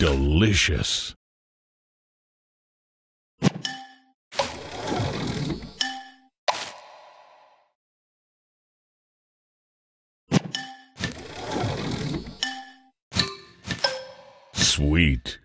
Delicious. Sweet.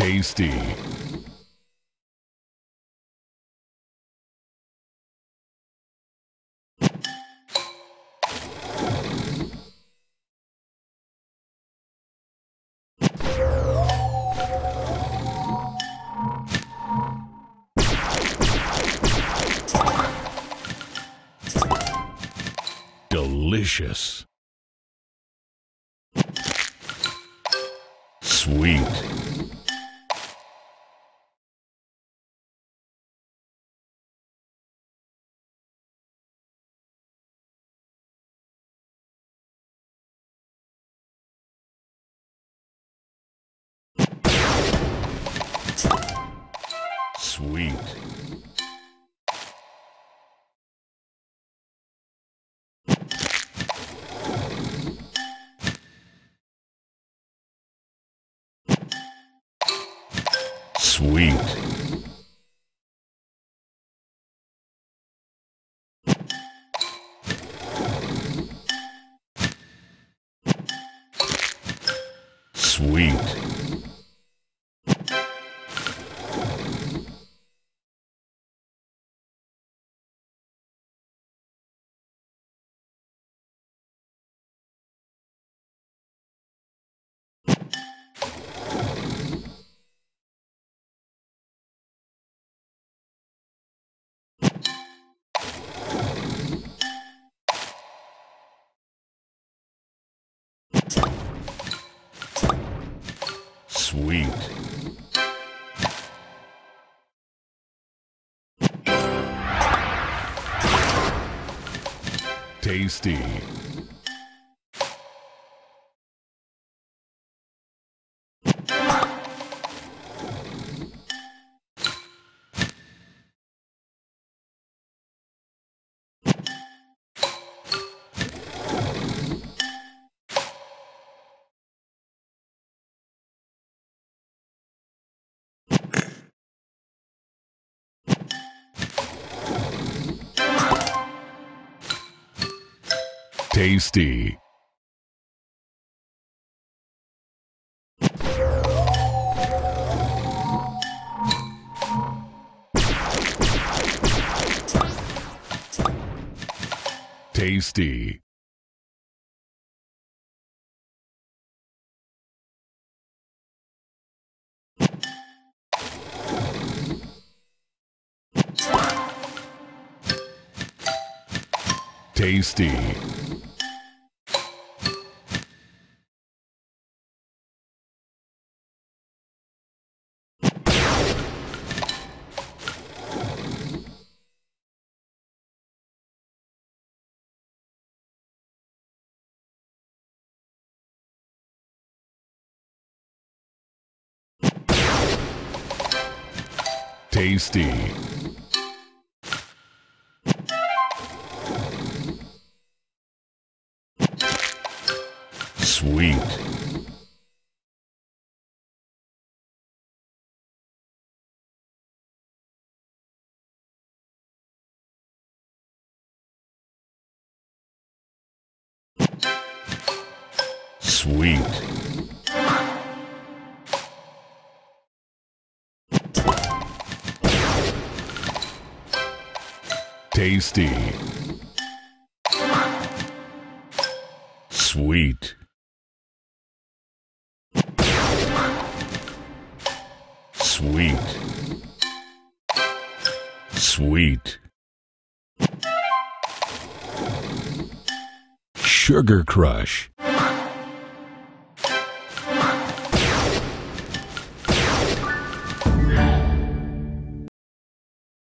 Tasty. Delicious. Sweet. Sweet. Sweet. Sweet. Sweet. Tasty. Tasty. Tasty. Tasty. Tasty. Sweet. Sweet. Tasty. Sweet. Sweet. Sweet. Sugar Crush.